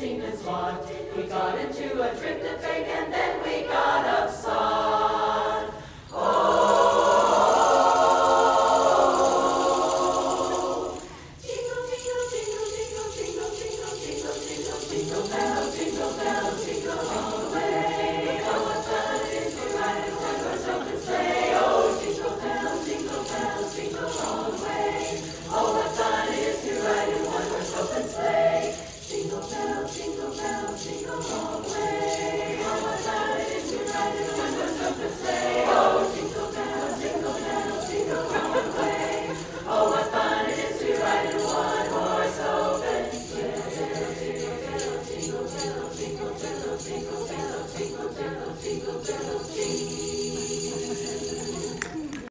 seen this lot. We got into a trip to fake and then we got upside. Oh, jingle, jingle, jingle, jingle, jingle, jingle, jingle, jingle, jingle bell, jingle bell, jingle all the way. Oh, what fun it is to ride in a horse-open sleigh. Oh, jingle bell, jingle all the way. Oh, what fun it is to ride in one horse-open sleigh. Jingle bell, jingle all the way. Oh, what fun it is to ride in one horse-open sleigh. Oh, jingle bell all the way. Oh, what fun it is to ride in one horse-open sleigh. Jingle bell, jingle bell, jingle bell, jingle bell, jingle bell, jingle bell, jingle bell, jingle.